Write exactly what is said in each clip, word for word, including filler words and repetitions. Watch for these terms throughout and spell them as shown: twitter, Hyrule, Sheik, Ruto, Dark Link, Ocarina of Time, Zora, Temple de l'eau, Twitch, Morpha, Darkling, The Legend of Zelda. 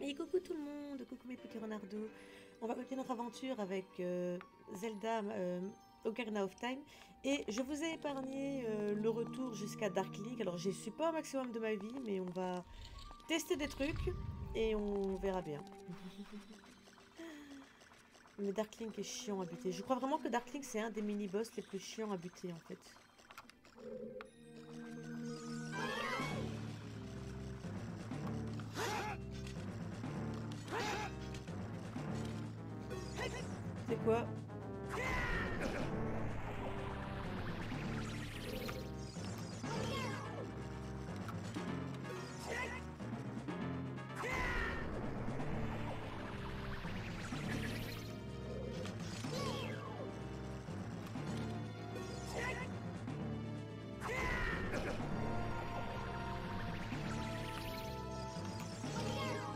Mais coucou tout le monde, coucou mes petits renardos. On va continuer notre aventure avec euh, Zelda euh, Ocarina of Time. Et je vous ai épargné euh, le retour jusqu'à Dark Link. Alors je suis pas au maximum de ma vie, mais on va tester des trucs et on verra bien. Mais Dark Link est chiant à buter. Je crois vraiment que Dark Link c'est un des mini-boss les plus chiants à buter en fait. C'est quoi?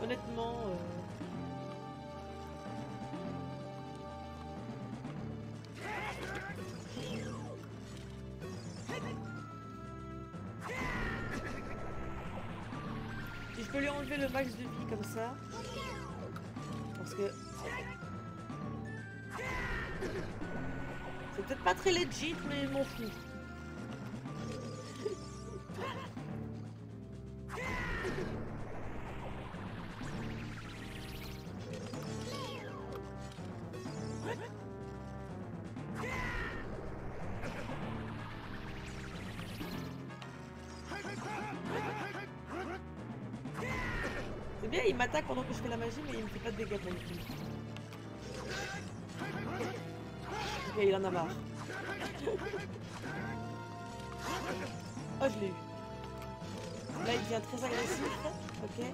Honnêtement... Euh... si je peux lui enlever le max de vie comme ça... Parce que... C'est peut-être pas très legit, mais m'en fout. Il m'attaque pendant que je fais la magie, mais il me fait pas de dégâts pour le coup. Ok, il en a marre. Oh, je l'ai eu. Là, il devient très agressif. Ok.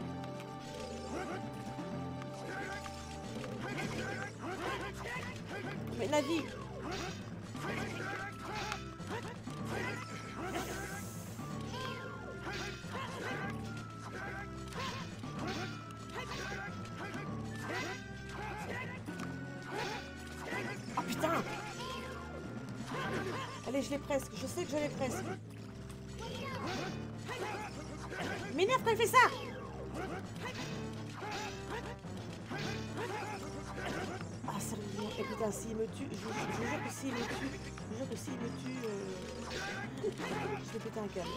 Mais navigue. Allez, je l'ai presque. Je sais que je l'ai presque. M'énerve quand il fait ça. Ah, sérieusement. Et putain, s'il me tue... Je vous jure que s'il me tue... Je vous jure que s'il me tue... Euh... Je vais péter un câble.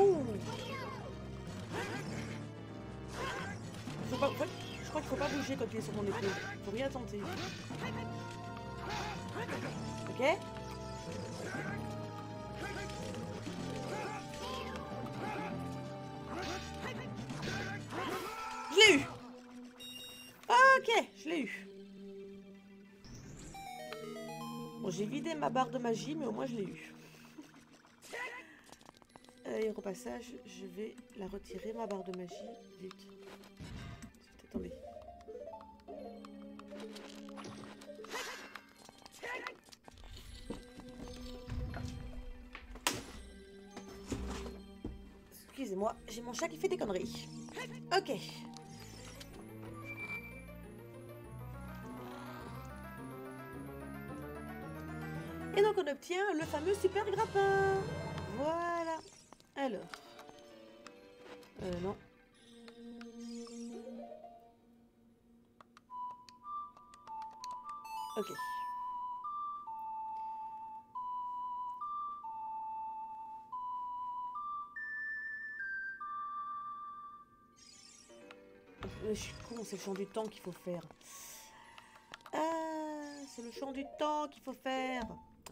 Ouh. Faut pas... Faut... Je crois qu'il faut pas bouger quand il est sur mon épaule. Faut rien tenter. Ok. Je l'ai eu. Ok, je l'ai eu. Bon, j'ai vidé ma barre de magie, mais au moins je l'ai eu. Et au passage, je vais la retirer, ma barre de magie. Vite. Attendez. Excusez-moi, j'ai mon chat qui fait des conneries. Ok. Et donc on obtient le fameux super grappin. Voilà. Alors. Euh non. Ok. Je suis con, c'est le chant du temps qu'il faut faire. Ah, c'est le chant du temps qu'il faut faire.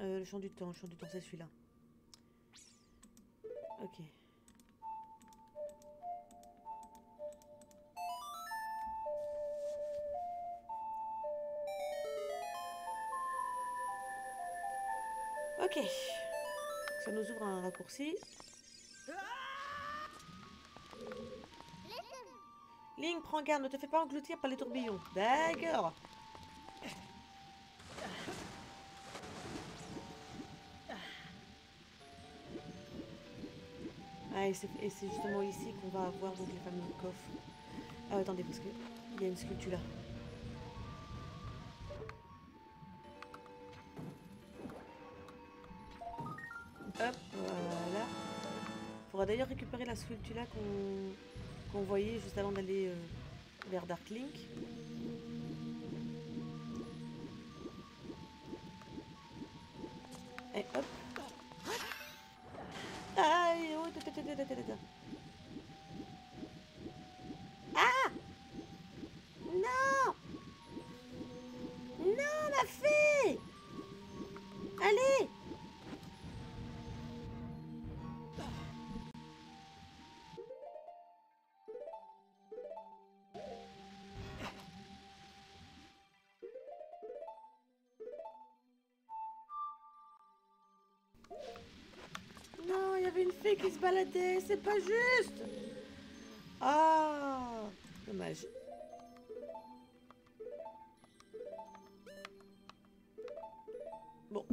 Euh, le chant du temps, le chant du temps, c'est celui-là. Ok. Ok. Ça nous ouvre un raccourci. Link, prends garde, ne te fais pas engloutir par les tourbillons. D'accord. Ah, et c'est justement ici qu'on va avoir donc les fameux coffres. Ah, attendez, parce qu'il y a une sculpture là. Hop, voilà. Il faudra d'ailleurs récupérer la sculpture là qu'on... qu'on voyait juste avant d'aller euh, vers Dark Link. Et hop. Aïe, oh, ta, ta, ta, ta, ta, ta. Ah! Non! Non, la fée! Allez! Non, il y avait une fée qui se baladait, c'est pas juste. Ah, dommage. Bon.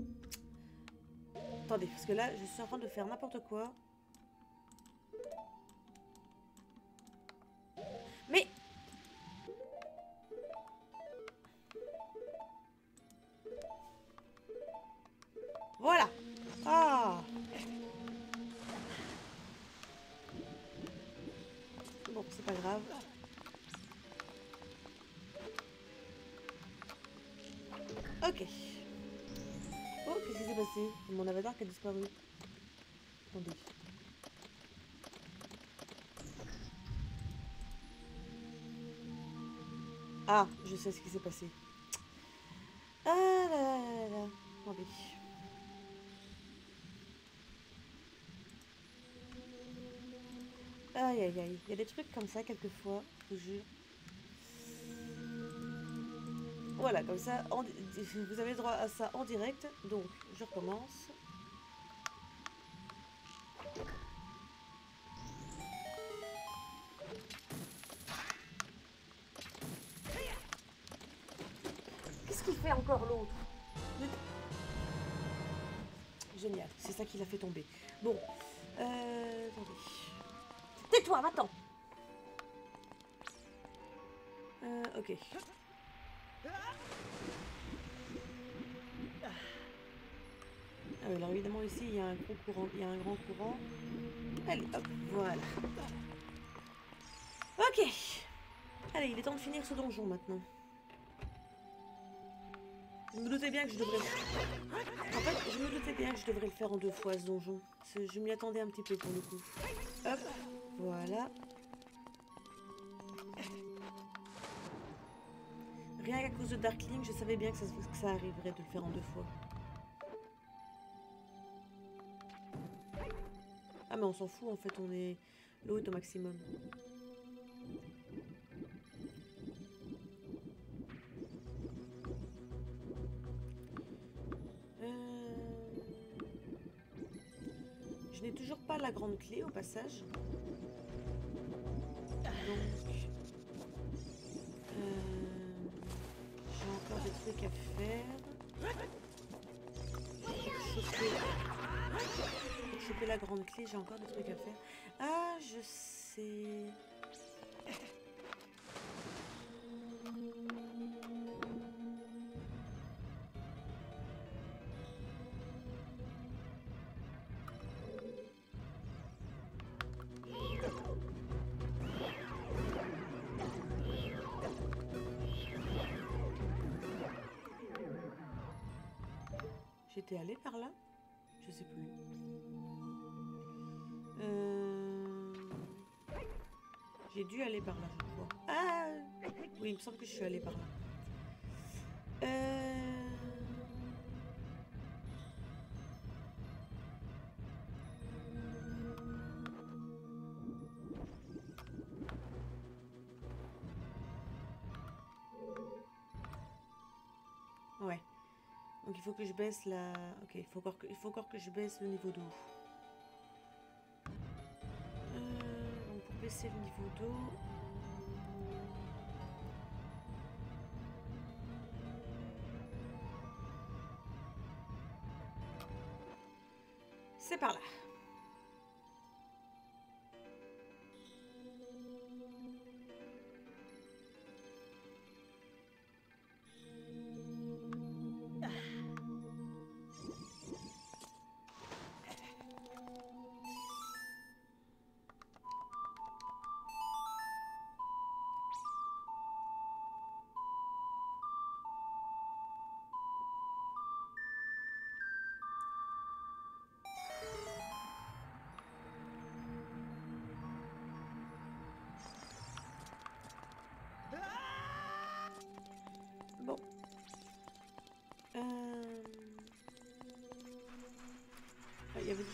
Attendez, parce que là, je suis en train de faire n'importe quoi. Mais... Voilà. Ah. Bon, c'est pas grave. Ok. Oh, qu'est-ce qui s'est passé? Mon avatar qui a disparu. Attendez. Ah, je sais ce qui s'est passé. Ah là là là là. Attendez. Aïe aïe aïe. Il y a des trucs comme ça quelquefois, je vous jure. Voilà, comme ça, en, vous avez droit à ça en direct, donc je recommence. Qu'est-ce qu'il fait encore l'autre? Génial, c'est ça qui l'a fait tomber. Bon, euh, attendez. Tais-toi, va-t'en. Euh, ok. Alors évidemment ici il y a un gros courant, il y a un grand courant. Allez hop, voilà. Ok. Allez, il est temps de finir ce donjon maintenant. Je me doutais bien que je devrais... En fait, je me doutais bien que je devrais le faire en deux fois ce donjon. Je m'y attendais un petit peu pour le coup. Hop, voilà. Rien qu'à cause de Darkling, je savais bien que ça, que ça arriverait de le faire en deux fois. Ah mais on s'en fout en fait, on est l'eau est au maximum. Euh... Je n'ai toujours pas la grande clé au passage. Donc... Euh... Encore des trucs à faire. Pour choper, pour choper la grande clé, j'ai encore des trucs à faire. Ah, je sais. J'étais allée par là? Je sais plus. Euh... J'ai dû aller par là, je crois. Ah! Oui, il me semble que je suis allée par là. Euh... Ouais. Donc il faut que je baisse la... Ok, il faut encore que, il faut encore que je baisse le niveau d'eau. Euh, donc pour baisser le niveau d'eau... C'est par là.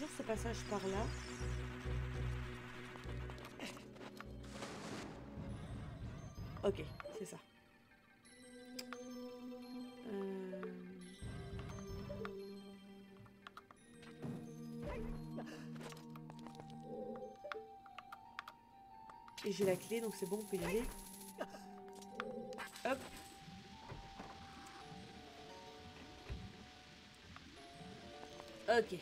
toujours ce passage par là. Ok, c'est ça. Euh... Et j'ai la clé, donc c'est bon, on peut y aller. Hop. Ok.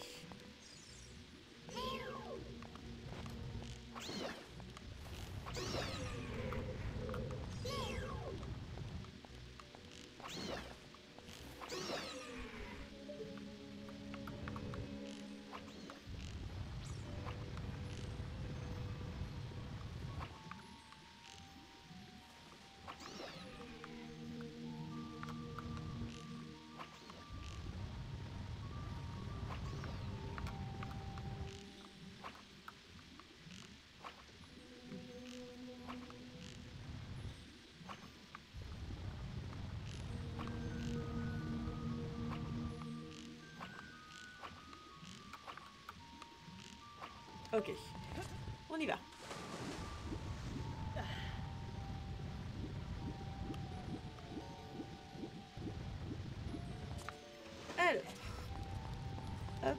Ok, on y va. Alors, hop.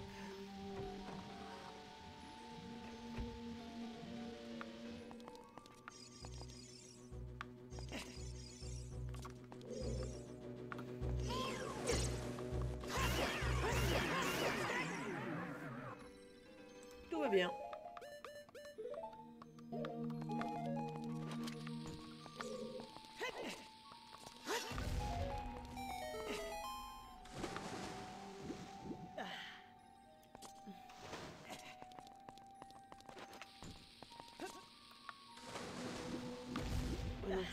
Tout va bien.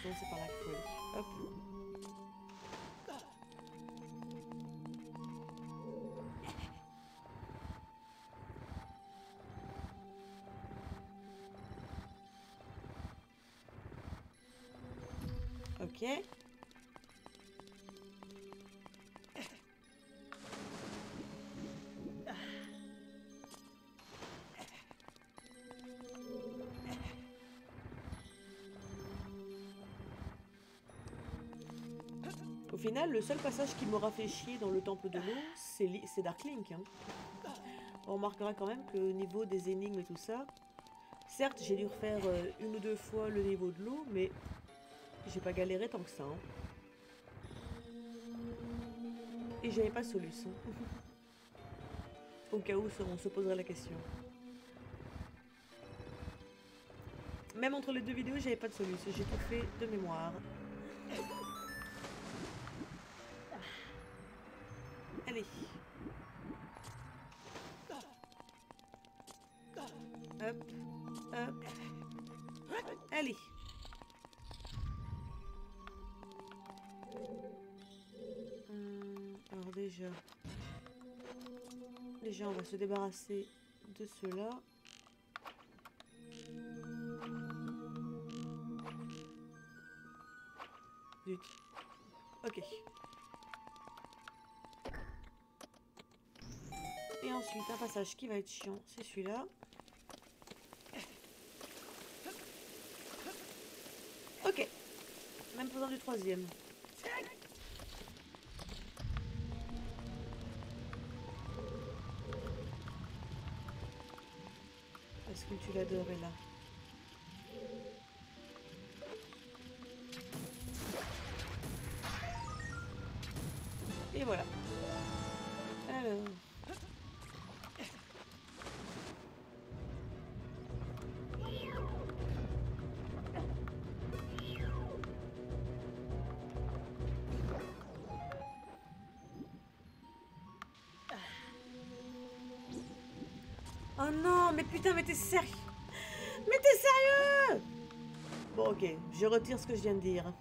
C'est par là qu'il faut aller. Hop. Ok. Au final, le seul passage qui m'aura fait chier dans le temple de l'eau, c'est Dark Link. Hein. On remarquera quand même que au niveau des énigmes et tout ça, certes j'ai dû refaire une ou deux fois le niveau de l'eau, mais j'ai pas galéré tant que ça. Hein. Et j'avais pas de solution. Au cas où on se poserait la question. Même entre les deux vidéos, j'avais pas de solution, j'ai tout fait de mémoire. Allez. Hop, hop. Allez. Hum, alors déjà... Déjà, on va se débarrasser de cela. Zut. Ok. Et ensuite, un passage qui va être chiant, c'est celui-là. Ok. Même pendant du troisième. Est-ce que tu l'adorais là? Et voilà. Alors... Oh non, mais putain, mais t'es sérieux? Mais t'es sérieux? Bon, ok, je retire ce que je viens de dire.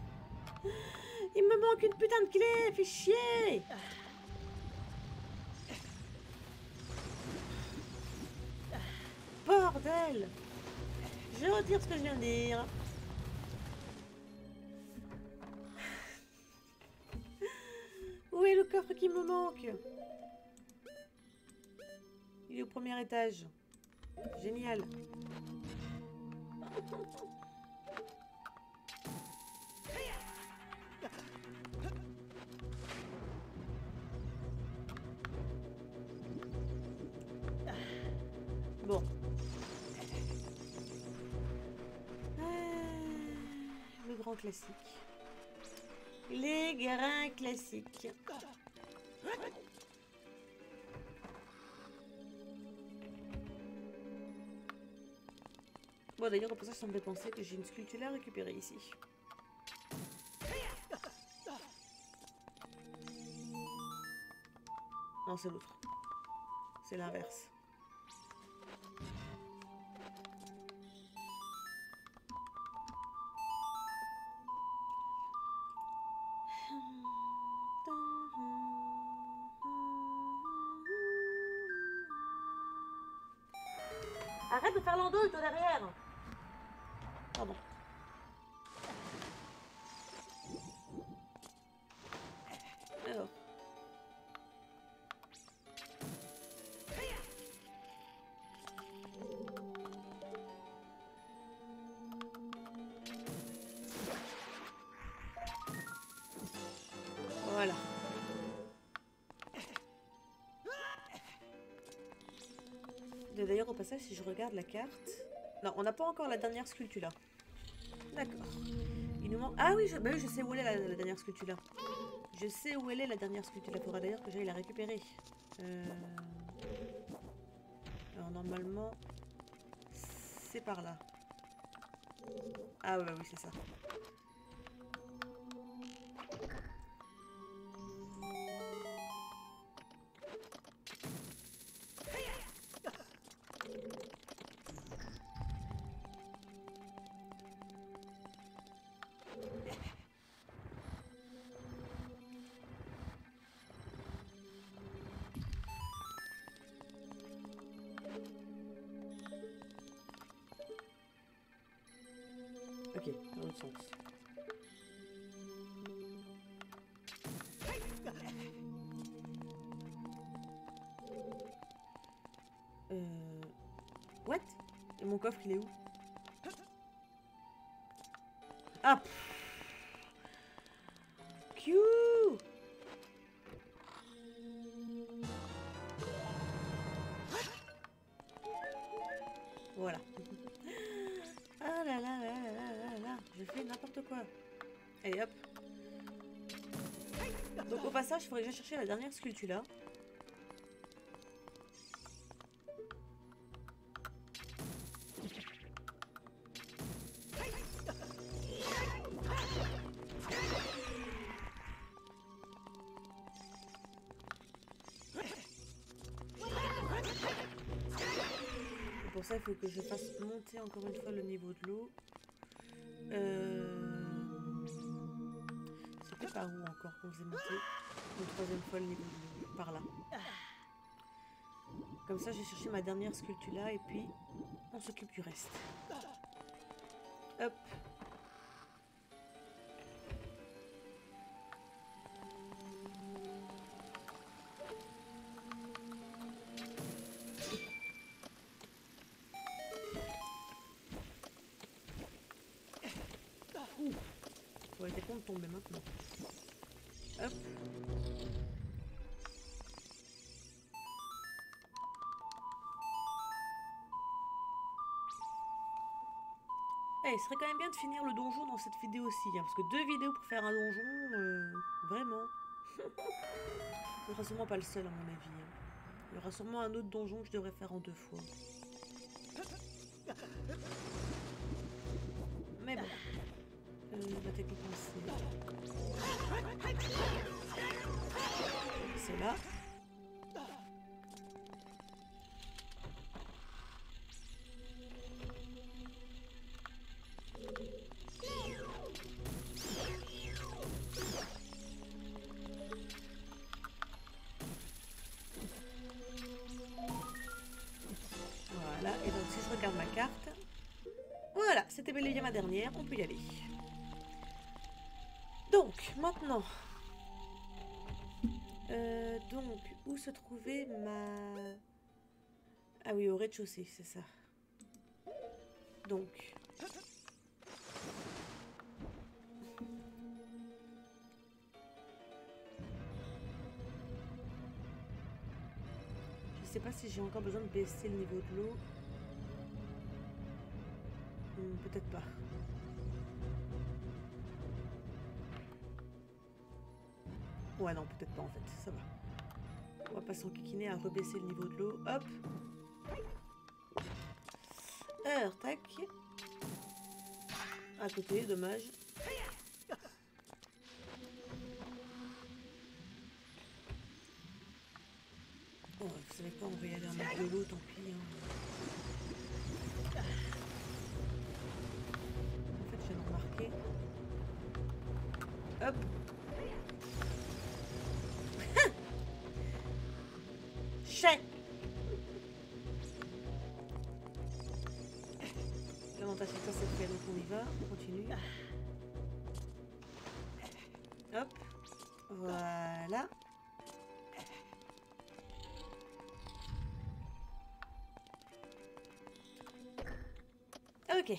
Il me manque une putain de clé, fais chier! Bordel! Je retire ce que je viens de dire. Où est le coffre qui me manque? Il est au premier étage. Génial. Bon. Ah, le grand classique. Les grains classiques. Bon, d'ailleurs, pour ça, je semblais penser que j'ai une sculpture à récupérer ici. Non, c'est l'autre. C'est l'inverse. Arrête de faire l'endolle, toi, derrière. Pardon. Alors. Voilà. D'ailleurs, au passage, si je regarde la carte... Non, on n'a pas encore la dernière sculpture là. D'accord. Il nous manque... Ah oui, je, bah oui, je sais où elle est la, la dernière sculpture là. Je sais où elle est la dernière sculpture là. Il faudra d'ailleurs que j'aille la récupérer. Euh... Alors normalement... C'est par là. Ah bah oui, c'est ça. Ok, dans l'autre sens. Euh... What? Et mon coffre, il est où? Ah Q. Voilà. Ah là là là là là là, je fais n'importe quoi. Allez hop. Donc au passage, il faudrait que j'aille chercher la dernière sculpture là. Pour ça, il faut que je fasse monter encore une fois le niveau de l'eau. Euh... C'était par où encore qu'on faisait monter une troisième fois le niveau de l'eau? Par là. Comme ça, j'ai cherché ma dernière sculpture là et puis on s'occupe du reste. Hop. Ouais, t'es con de tomber maintenant. Hop. Eh, hey, il serait quand même bien de finir le donjon dans cette vidéo aussi, hein, parce que deux vidéos pour faire un donjon, euh, vraiment. Ce sera sûrement pas le seul à mon avis. Hein. Il y aura sûrement un autre donjon que je devrais faire en deux fois. Mais bon. C'est là. Voilà, et donc si je regarde ma carte, voilà, c'était bel et bien ma dernière, on peut y aller. Donc, maintenant, euh, donc, où se trouvait ma... Ah oui, au rez-de-chaussée, c'est ça. Donc... je sais pas si j'ai encore besoin de baisser le niveau de l'eau. Hum, peut-être pas. Ouais, non, peut-être pas en fait, ça va. On va pas s'enquiquiner à rebaisser le niveau de l'eau. Hop! Alors, tac. À côté, dommage. Oh, vous savez quoi, on va y aller en mode de l'eau, tant pis. Hein. En fait, je viens de remarquer. Hop! Chien! L'avantage c'est que ça c'est fait, donc on y va, on continue. Hop, voilà. Ok.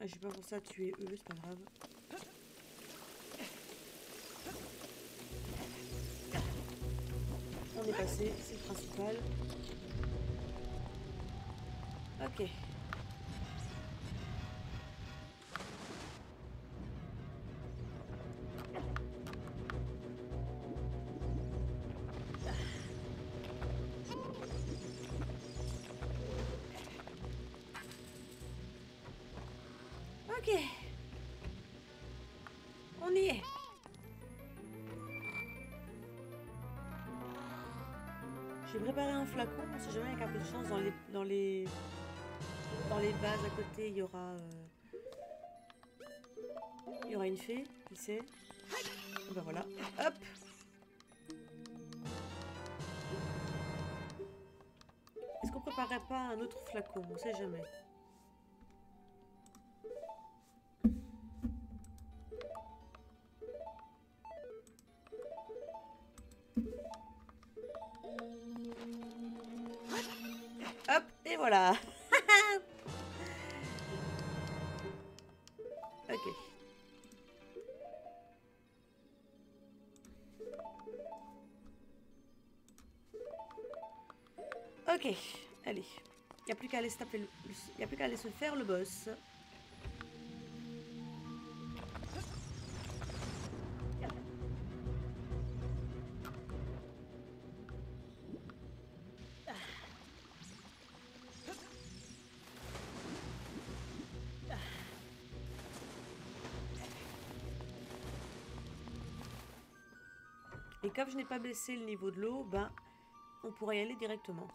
Ah, j'ai pas pour ça tuer eux, c'est pas grave. On est passé, c'est le principal. Ok. Ok. On y est. J'ai préparé un flacon, on sait jamais avec un peu de chance dans les dans les dans les vases à côté il y aura euh, il y aura une fée, qui sait. Ben voilà, hop. Est-ce qu'on préparait pas un autre flacon? On sait jamais. Hop, et voilà. Ok. Ok, allez. Il n'y a plus qu'à aller se taper le... Il n'y a plus qu'à aller se faire le boss. Et comme je n'ai pas baissé le niveau de l'eau, ben, on pourrait y aller directement.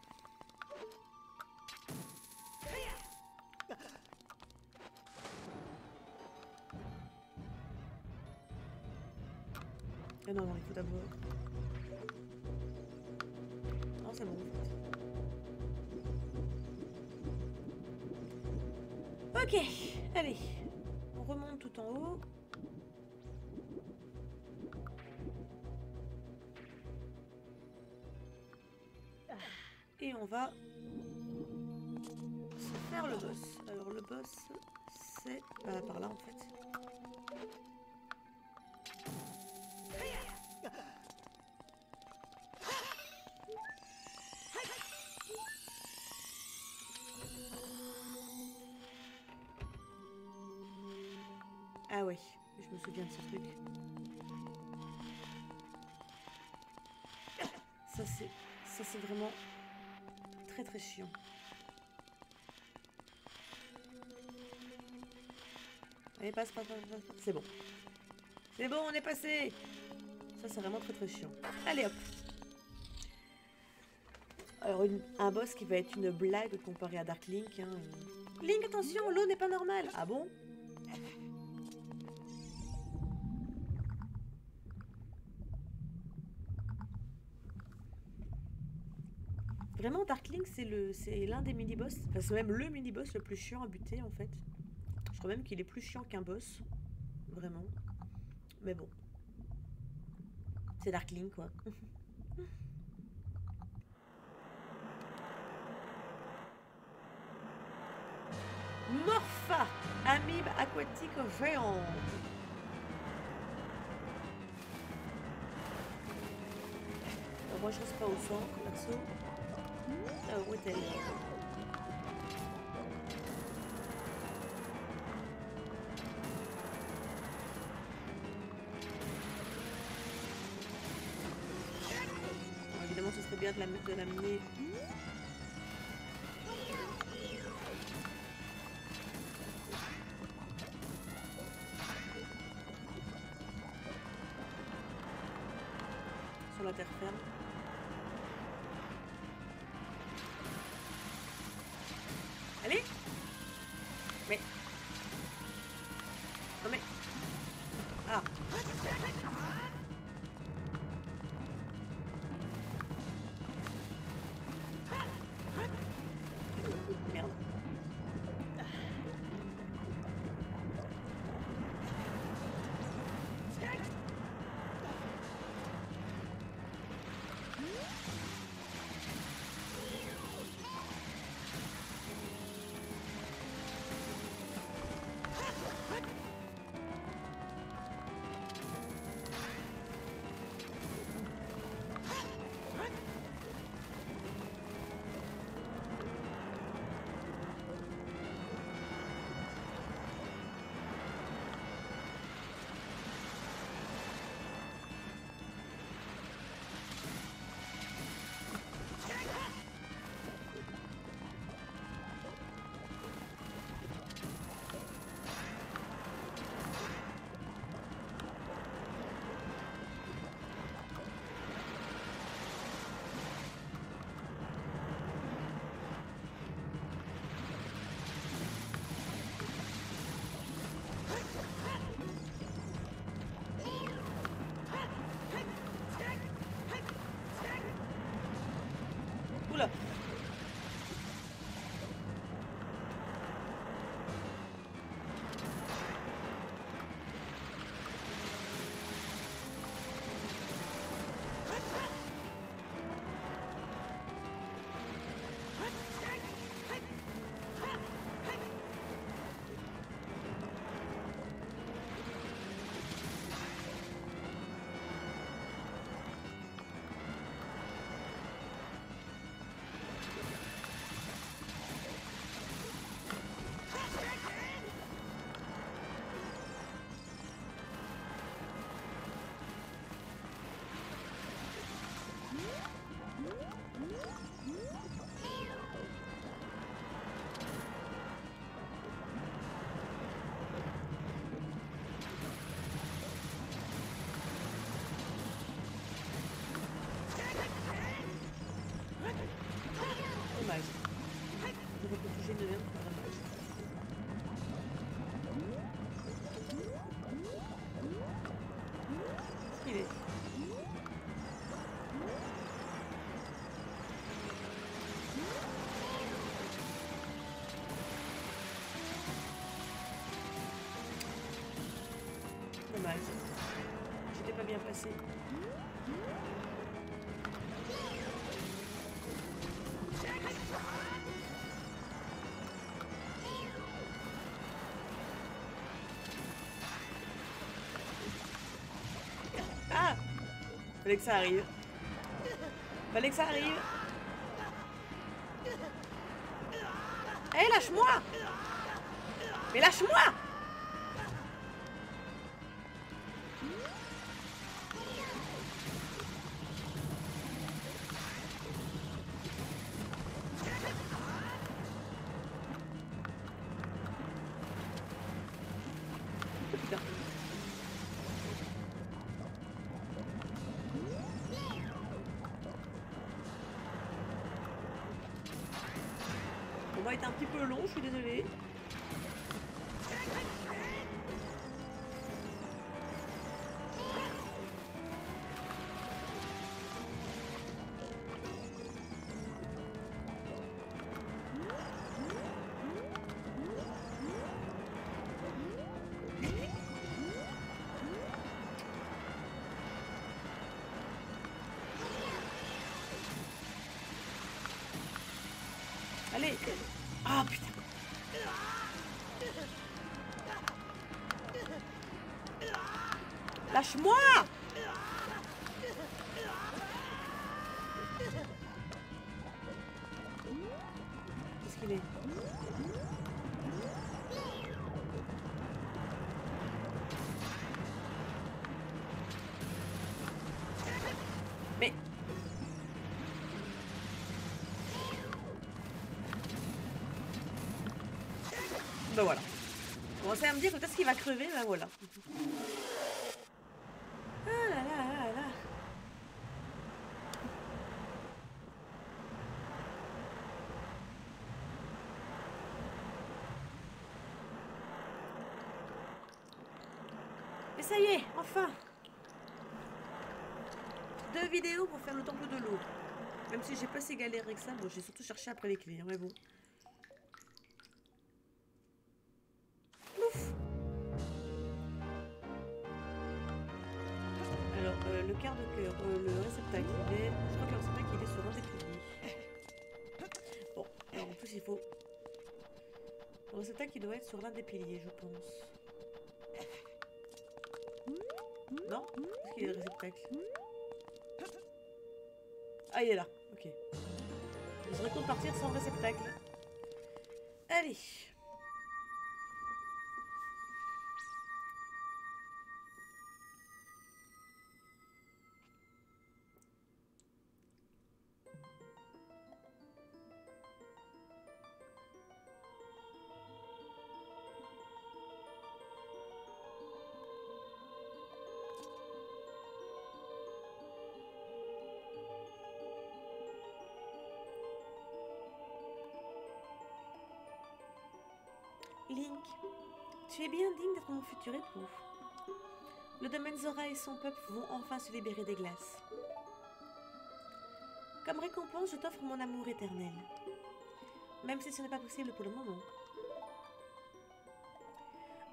Ah non, non, il faut d'abord... Non, c'est bon. Ok, allez. On remonte tout en haut. Et on va se faire le boss. Alors le boss, c'est bah, par là en fait. Ah oui, je me souviens de ce truc. Ça c'est, ça c'est vraiment... très très chiant. Allez, passe, passe, passe, passe. C'est bon. C'est bon, on est passé. Ça, c'est vraiment très très chiant. Allez, hop. Alors, une, un boss qui va être une blague comparé à Dark Link. Hein. Link, attention, l'eau n'est pas normale. Ah bon? Vraiment, Darkling, c'est l'un des mini-boss. Enfin, c'est même le mini-boss le plus chiant à buter, en fait. Je crois même qu'il est plus chiant qu'un boss. Vraiment. Mais bon. C'est Darkling, quoi. Morpha, amibe aquatique géante. Alors moi je reste pas au centre, perso. Alors, où est-elle ? Évidemment ce serait bien de l'amener. La terre ferme. Allez. Mais. Non mais. Ah. Merde. J'étais pas bien placée. Ah! Fallait que ça arrive. Fallait que ça arrive. Hé, hey, lâche-moi! Mais lâche-moi! C'est un petit peu long, je suis désolée. Allez. Ah putain. Lâche-moi! Qu'est-ce qu'il est? Mais... Ben voilà. Vous commencez à me dire peut-être qu'il va crever, ben voilà. Ah là là là là. Et ça y est, enfin. Deux vidéos pour faire le temple de l'eau. Même si j'ai pas si galéré avec ça, bon, j'ai surtout cherché après les clés, mais bon. Le quart de cœur, euh, le réceptacle, il est... je crois que le réceptacle il est sur un des piliers. Bon, alors en plus il faut... Le réceptacle il doit être sur l'un des piliers, je pense. Non? Est-ce qu'il est le réceptacle? Ah, il est là, ok. Je serais content de partir sans réceptacle. Allez! Link, tu es bien digne d'être mon futur époux. Le domaine Zora et son peuple vont enfin se libérer des glaces. Comme récompense, je t'offre mon amour éternel. Même si ce n'est pas possible pour le moment.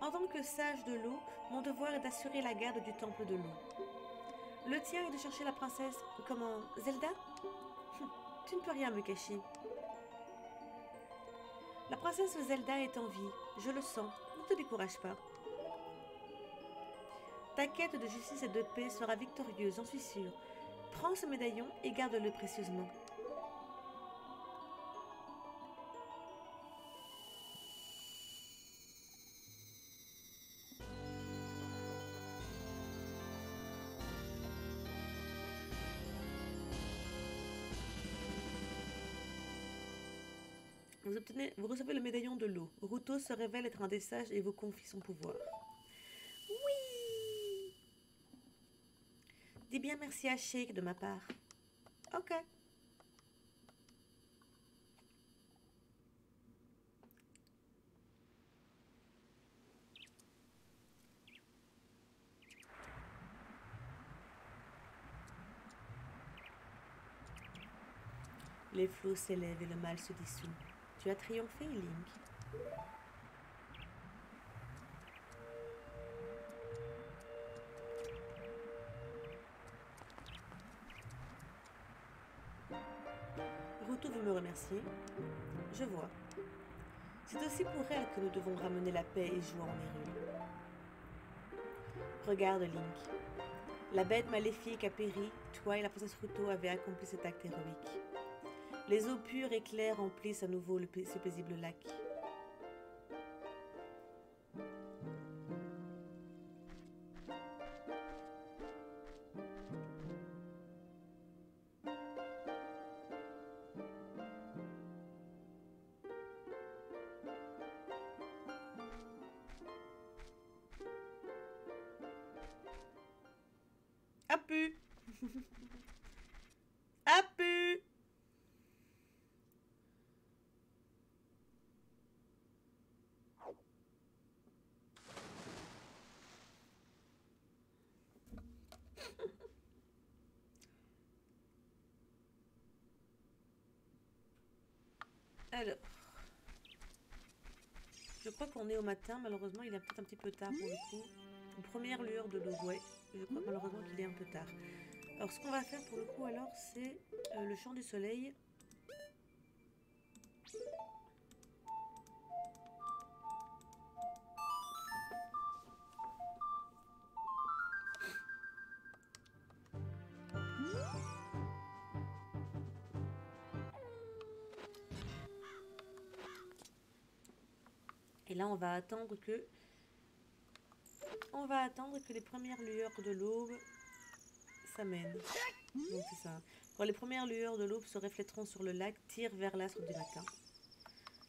En tant que sage de l'eau, mon devoir est d'assurer la garde du temple de l'eau. Le tien est de chercher la princesse... Comment... Zelda? Tu ne peux rien me cacher. La princesse Zelda est en vie, je le sens, ne te décourage pas. Ta quête de justice et de paix sera victorieuse, j'en suis sûre. Prends ce médaillon et garde-le précieusement. Vous, obtenez, vous recevez le médaillon de l'eau. Ruto se révèle être un des sages et vous confie son pouvoir. Oui! Dis bien merci à Sheik de ma part. Ok. Les flots s'élèvent et le mal se dissout. Tu as triomphé, Link. Ruto veut me remercier. Je vois. C'est aussi pour elle que nous devons ramener la paix et joie en Hyrule. Regarde, Link. La bête maléfique a péri. Toi et la princesse Ruto avez accompli cet acte héroïque. Les eaux pures et claires remplissent à nouveau le, ce paisible lac. A pu A pu Alors, je crois qu'on est au matin, malheureusement il est peut-être un petit peu tard pour le coup. Une première lueur de l'eau, ouais, je crois malheureusement qu'il est un peu tard. Alors ce qu'on va faire pour le coup alors, c'est euh, le chant du soleil. Et là, on va attendre que... On va attendre que les premières lueurs de l'aube s'amènent. Donc c'est ça. Quand les premières lueurs de l'aube se reflèteront sur le lac, tire vers l'astre du matin.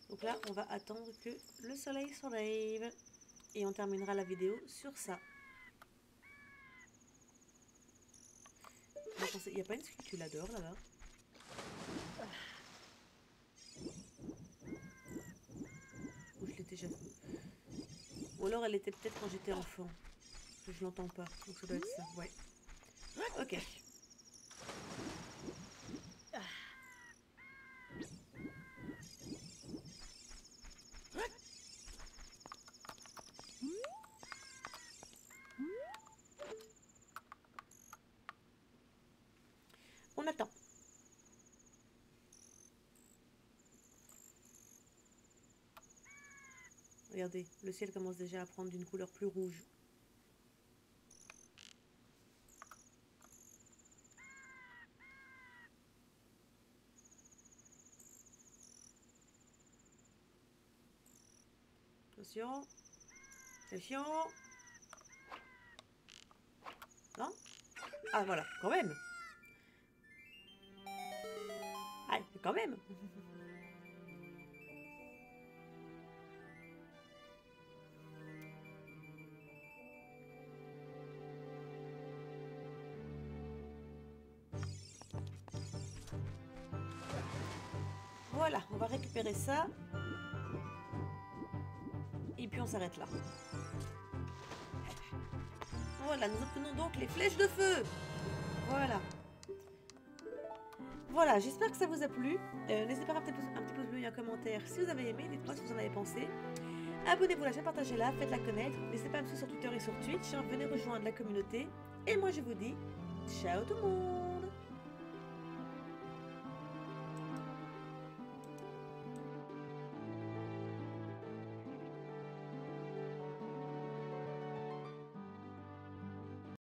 Donc là, on va attendre que le soleil se lève. Et on terminera la vidéo sur ça. Il n'y a pas une sculpture là-dehors, là-bas? Ou je l'ai déjà vue. Ou alors elle était peut-être quand j'étais enfant. Je l'entends pas, donc ça doit être ça. Ouais. Ok. Regardez, le ciel commence déjà à prendre d'une couleur plus rouge. Attention. Attention. Non? Ah voilà, quand même. Ah, quand même. Voilà, on va récupérer ça. Et puis on s'arrête là. Voilà, nous obtenons donc les flèches de feu. Voilà. Voilà, j'espère que ça vous a plu. Euh, N'hésitez pas à mettre un petit pouce bleu et un commentaire si vous avez aimé. Dites-moi ce que vous en avez pensé. Abonnez-vous à la chaîne, partagez-la, faites-la connaître. N'hésitez pas à me suivre sur Twitter et sur Twitch. Venez rejoindre la communauté. Et moi je vous dis, ciao tout le monde.